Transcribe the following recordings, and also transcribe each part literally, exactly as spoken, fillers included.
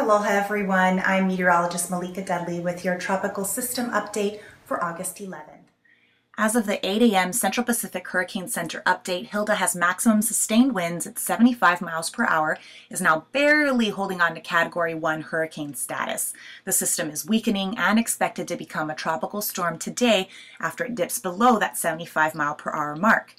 Aloha everyone, I'm meteorologist Malika Dudley with your Tropical System Update for August eleventh. As of the eight A M Central Pacific Hurricane Center update, Hilda has maximum sustained winds at seventy-five miles per hour, is now barely holding on to Category one hurricane status. The system is weakening and expected to become a tropical storm today after it dips below that seventy-five mile per hour mark.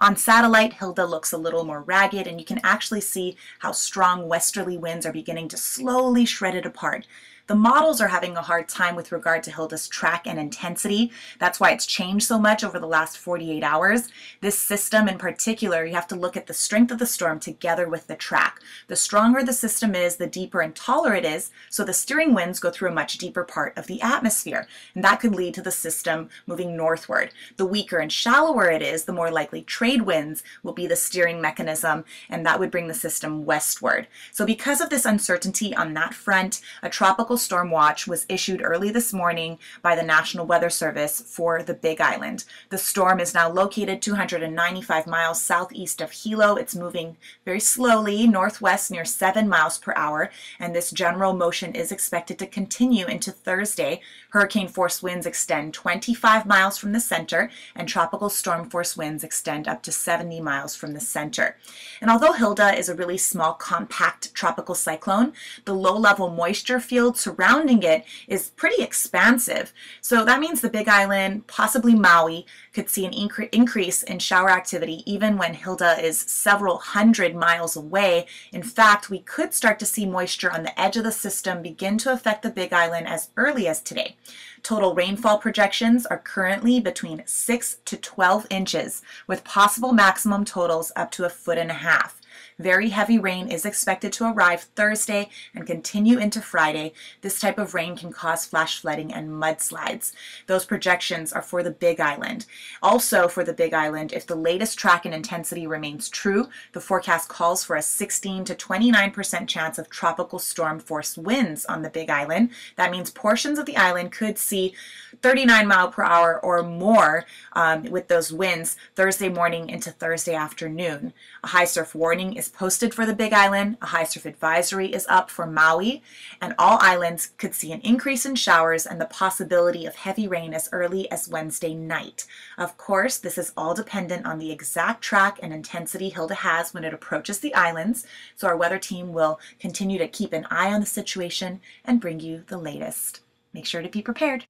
On satellite, Hilda looks a little more ragged, and you can actually see how strong westerly winds are beginning to slowly shred it apart. The models are having a hard time with regard to Hilda's track and intensity. That's why it's changed so much over the last forty-eight hours. This system in particular, you have to look at the strength of the storm together with the track. The stronger the system is, the deeper and taller it is, so the steering winds go through a much deeper part of the atmosphere, and that could lead to the system moving northward. The weaker and shallower it is, the more likely trade winds will be the steering mechanism, and that would bring the system westward. So because of this uncertainty on that front, a tropical storm watch was issued early this morning by the National Weather Service for the Big Island. The storm is now located two hundred ninety-five miles southeast of Hilo. It's moving very slowly northwest near seven miles per hour, and this general motion is expected to continue into Thursday. Hurricane force winds extend twenty-five miles from the center, and tropical storm force winds extend up to seventy miles from the center. And although Hilda is a really small, compact tropical cyclone, the low-level moisture fields surrounding it is pretty expansive. So that means the Big Island, possibly Maui, could see an incre increase in shower activity even when Hilda is several hundred miles away. In fact, we could start to see moisture on the edge of the system begin to affect the Big Island as early as today. Total rainfall projections are currently between six to twelve inches, with possible maximum totals up to a foot and a half. Very heavy rain is expected to arrive Thursday and continue into Friday. This type of rain can cause flash flooding and mudslides. Those projections are for the Big Island. Also for the Big Island, if the latest track and intensity remains true, the forecast calls for a sixteen to twenty-nine percent chance of tropical storm force winds on the Big Island. That means portions of the island could see thirty-nine mile per hour or more um, with those winds Thursday morning into Thursday afternoon. A high surf warning is posted for the Big Island. A high surf advisory is up for Maui, and all islands could see an increase in showers and the possibility of heavy rain as early as Wednesday night. Of course, this is all dependent on the exact track and intensity Hilda has when it approaches the islands, so our weather team will continue to keep an eye on the situation and bring you the latest. Make sure to be prepared.